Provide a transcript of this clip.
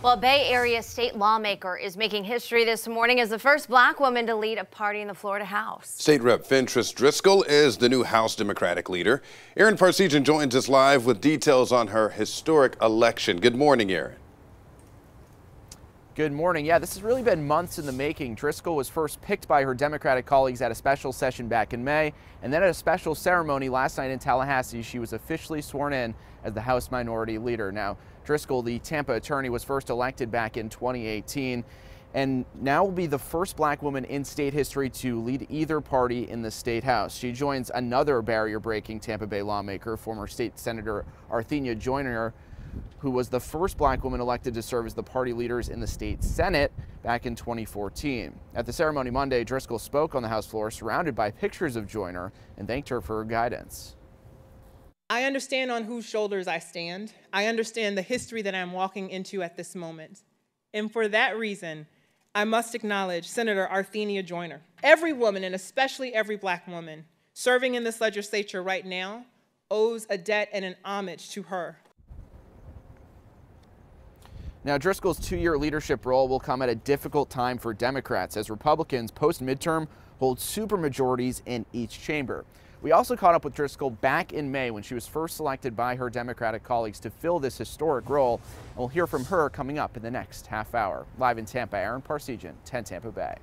Well, a Bay Area state lawmaker is making history this morning as the first black woman to lead a party in the Florida House. State Rep Fentrice Driskell is the new House Democratic leader. Erin Parsegian joins us live with details on her historic election. Good morning, Erin. Good morning. Yeah, this has really been months in the making. Driskell was first picked by her Democratic colleagues at a special session back in May, and then at a special ceremony last night in Tallahassee, she was officially sworn in as the House Minority Leader. Now, Driskell, the Tampa attorney, was first elected back in 2018, and now will be the first black woman in state history to lead either party in the state house. She joins another barrier-breaking Tampa Bay lawmaker, former state senator Arthenia Joyner, who was the first black woman elected to serve as the party leaders in the state Senate back in 2014. At the ceremony Monday, Driskell spoke on the House floor surrounded by pictures of Joyner and thanked her for her guidance. I understand on whose shoulders I stand. I understand the history that I'm walking into at this moment. And for that reason, I must acknowledge Senator Arthenia Joyner. Every woman, and especially every black woman, serving in this legislature right now owes a debt and an homage to her. Now, Driskell's two-year leadership role will come at a difficult time for Democrats as Republicans post-midterm hold supermajorities in each chamber. We also caught up with Driskell back in May when she was first selected by her Democratic colleagues to fill this historic role, and we'll hear from her coming up in the next half hour. Live in Tampa, Erin Parsegian, 10 Tampa Bay.